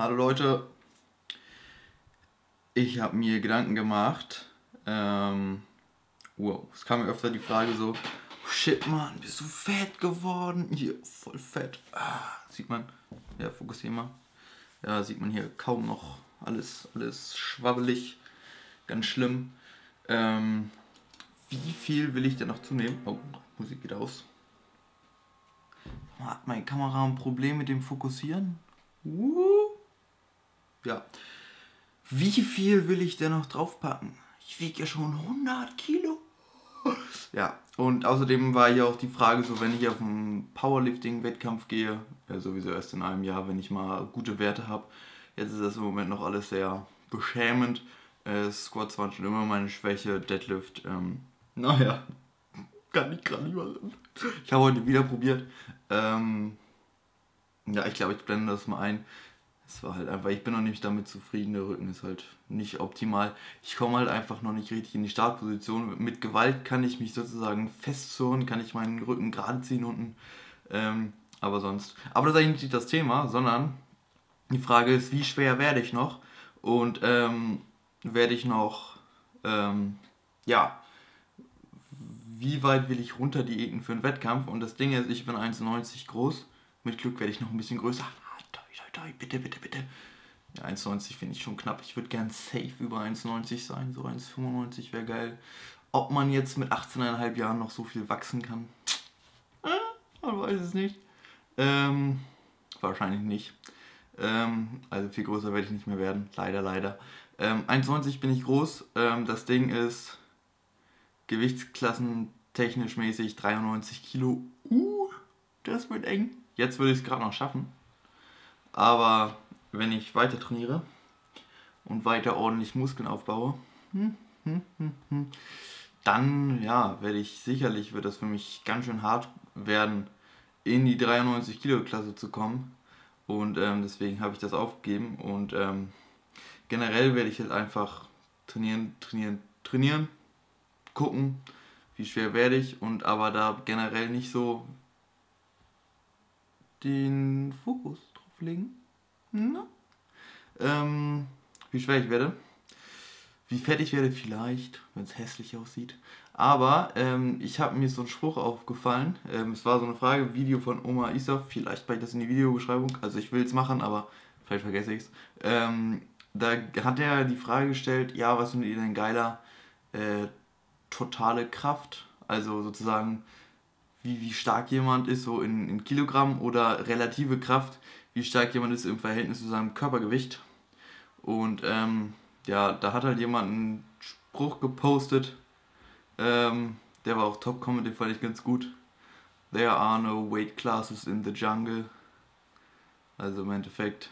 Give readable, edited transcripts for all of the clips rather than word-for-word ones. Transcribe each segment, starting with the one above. Hallo Leute, ich habe mir Gedanken gemacht, wow, es kam mir öfter die Frage so, shit Mann, bist du fett geworden? Hier, voll fett, sieht man, ja fokussier mal, ja sieht man hier kaum noch, alles schwabbelig, ganz schlimm. Wie viel will ich denn noch zunehmen? Oh, Musik geht aus. Hat meine Kamera ein Problem mit dem Fokussieren? Ja. Wie viel will ich denn noch draufpacken? Ich wiege ja schon 100 Kilo. Ja, und außerdem war ja auch die Frage so, wenn ich auf einen Powerlifting-Wettkampf gehe, ja sowieso erst in einem Jahr, wenn ich mal gute Werte habe. Jetzt ist das im Moment noch alles sehr beschämend. Squats waren schon immer meine Schwäche, Deadlift, naja, kann ich gerade nicht mal sagen. Ich habe heute wieder probiert. Ja, ich glaube, ich blende das mal ein. Es war halt einfach, ich bin noch nicht damit zufrieden, der Rücken ist halt nicht optimal. Ich komme halt einfach noch nicht richtig in die Startposition. Mit Gewalt kann ich mich sozusagen festzurren, kann ich meinen Rücken gerade ziehen unten. Aber sonst, aber das ist eigentlich nicht das Thema, sondern die Frage ist, wie schwer werde ich noch? Und werde ich noch, ja, wie weit will ich runter diäten für einen Wettkampf? Und das Ding ist, ich bin 1,90 groß. Mit Glück werde ich noch ein bisschen größer. Bitte, bitte, bitte. Ja, 1,90 finde ich schon knapp. Ich würde gern safe über 1,90 sein. So 1,95 wäre geil. Ob man jetzt mit 18,5 Jahren noch so viel wachsen kann? Man weiß es nicht. Wahrscheinlich nicht. Also viel größer werde ich nicht mehr werden. Leider, leider. 1,90 bin ich groß. Das Ding ist Gewichtsklassen technisch mäßig 93 Kilo. Das wird eng. Jetzt würde ich es gerade noch schaffen. Aber wenn ich weiter trainiere und weiter ordentlich Muskeln aufbaue, dann ja, werde ich sicherlich, wird das für mich ganz schön hart werden, in die 93 Kilo Klasse zu kommen. Und deswegen habe ich das aufgegeben und generell werde ich halt einfach trainieren, gucken, wie schwer werde ich, und aber da generell nicht so den Fokus drauf legen, wie schwer ich werde, wie fett ich werde vielleicht, wenn es hässlich aussieht, aber ich habe mir so einen Spruch aufgefallen, es war so eine Frage, Video von Oma Isaf, vielleicht packe ich das in die Videobeschreibung, also ich will es machen, aber vielleicht vergesse ich es, da hat er die Frage gestellt, ja, was findet ihr denn geiler, totale Kraft, also sozusagen wie stark jemand ist, so in Kilogramm, oder relative Kraft, wie stark jemand ist im Verhältnis zu seinem Körpergewicht. Und ja, da hat halt jemand einen Spruch gepostet, der war auch Top-Comment, den fand ich ganz gut. There are no weight classes in the jungle. Also im Endeffekt,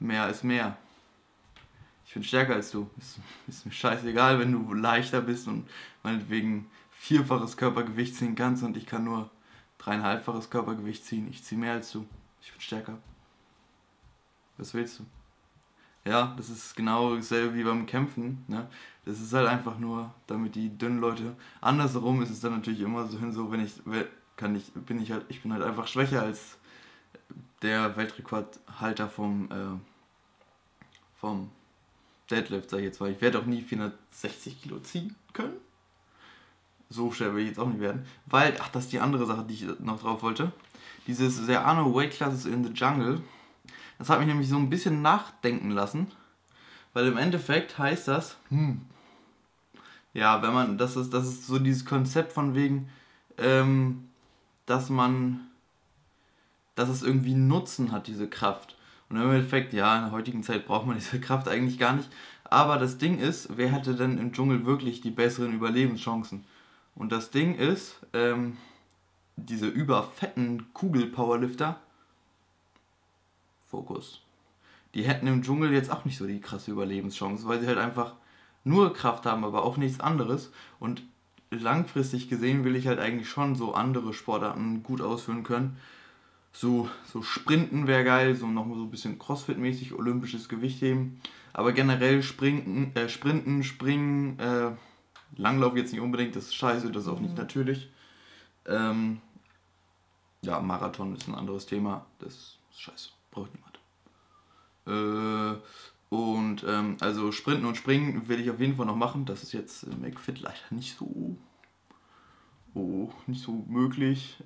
mehr ist mehr. Ich bin stärker als du. Ist mir scheißegal, wenn du leichter bist und meinetwegen vierfaches Körpergewicht ziehen kannst und ich kann nur 3,5-faches Körpergewicht ziehen. Ich ziehe mehr als du. Ich bin stärker. Was willst du? Ja, das ist genau dasselbe wie beim Kämpfen. Ne? Das ist halt einfach nur, damit die dünnen Leute... Andersherum ist es dann natürlich immer so, wenn ich... ich bin halt einfach schwächer als der Weltrekordhalter vom Deadlift, sag ich jetzt mal. Ich werde auch nie 460 Kilo ziehen können. So schwer will ich jetzt auch nicht werden. Weil, ach, das ist die andere Sache, die ich noch drauf wollte. Dieses There are no weight classes in the jungle. Das hat mich nämlich so ein bisschen nachdenken lassen. Weil im Endeffekt heißt das, ja, wenn man, das ist so dieses Konzept von wegen, dass es irgendwie Nutzen hat, diese Kraft. Und im Endeffekt, ja, in der heutigen Zeit braucht man diese Kraft eigentlich gar nicht. Aber das Ding ist, wer hätte denn im Dschungel wirklich die besseren Überlebenschancen? Und das Ding ist, diese überfetten Kugel-Powerlifter, Fokus, die hätten im Dschungel jetzt auch nicht so die krasse Überlebenschance, weil sie halt einfach nur Kraft haben, aber auch nichts anderes. Und langfristig gesehen will ich halt eigentlich schon so andere Sportarten gut ausführen können. So Sprinten wäre geil, so nochmal so ein bisschen Crossfit-mäßig, olympisches Gewichtheben. Aber generell Sprinten, Springen, Langlauf jetzt nicht unbedingt, das ist scheiße, das ist auch nicht natürlich. Ja, Marathon ist ein anderes Thema, das ist scheiße. braucht niemand. Und also Sprinten und Springen will ich auf jeden Fall noch machen. Das ist jetzt im McFit leider nicht so möglich.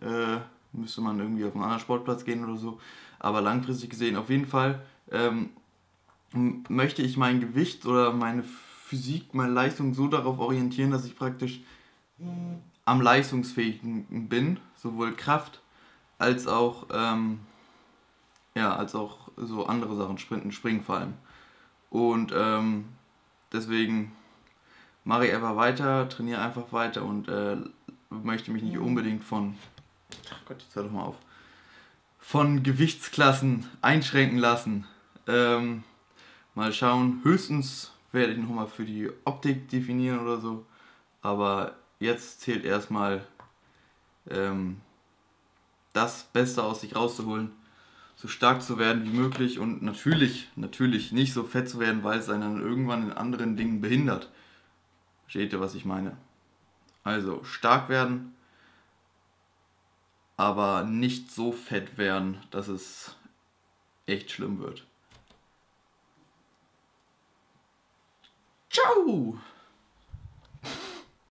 Müsste man irgendwie auf einen anderen Sportplatz gehen oder so. Aber langfristig gesehen auf jeden Fall möchte ich mein Gewicht oder meine Physik, meine Leistung so darauf orientieren, dass ich praktisch am leistungsfähigen bin, sowohl Kraft als auch so andere Sachen, Sprinten, Springen vor allem. Und deswegen mache ich einfach weiter, trainiere einfach weiter und möchte mich nicht unbedingt von, ach Gott, jetzt hör doch mal auf, von Gewichtsklassen einschränken lassen. Mal schauen, höchstens werde ich nochmal für die Optik definieren oder so, aber jetzt zählt erstmal das Beste aus sich rauszuholen, so stark zu werden wie möglich und natürlich nicht so fett zu werden, weil es einen dann irgendwann in anderen Dingen behindert. Versteht ihr, was ich meine? Also stark werden, aber nicht so fett werden, dass es echt schlimm wird. Ciao!